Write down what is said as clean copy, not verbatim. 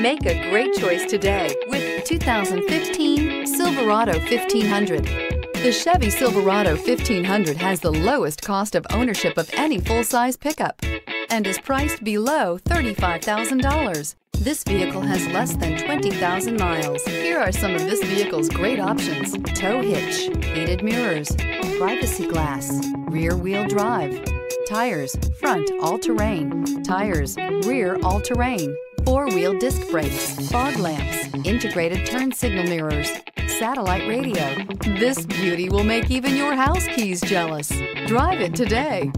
Make a great choice today with 2015 Silverado 1500. The Chevy Silverado 1500 has the lowest cost of ownership of any full-size pickup and is priced below $35,000. This vehicle has less than 20,000 miles. Here are some of this vehicle's great options: tow hitch, heated mirrors, privacy glass, rear-wheel drive, tires, front all-terrain, tires, rear all-terrain, four-wheel disc brakes, fog lamps, integrated turn signal mirrors, satellite radio. This beauty will make even your house keys jealous. Drive it today.